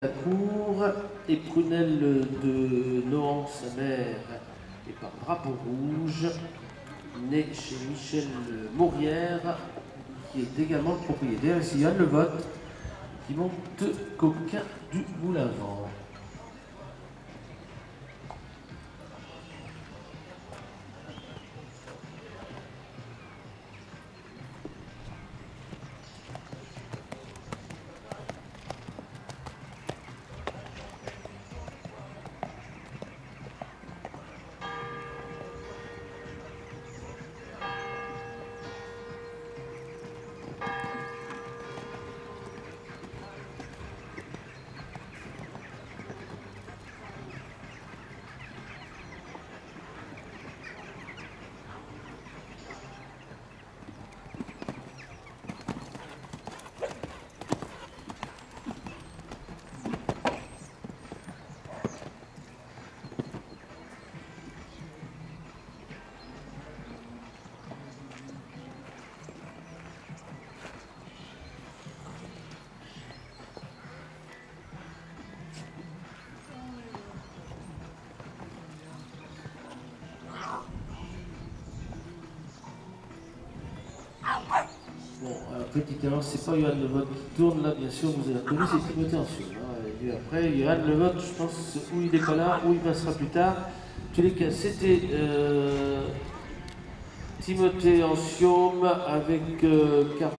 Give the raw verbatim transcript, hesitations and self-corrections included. La cour et prunelle de Nohant, sa mère, et par drapeau rouge, né chez Michel Maurière, qui est également le propriétaire. Ici Yoann Lebot, qui monte coquin du Moulin-Vent. Bon, euh, petit erreur, c'est pas Yoann Lebot qui tourne là, bien sûr, vous avez connu, c'est Timothée Anciaume. Hein, et après, Yoann Lebot, je pense, où il n'est pas là, où il passera plus tard. En tous les cas, c'était euh, Timothée Anciaume avec euh,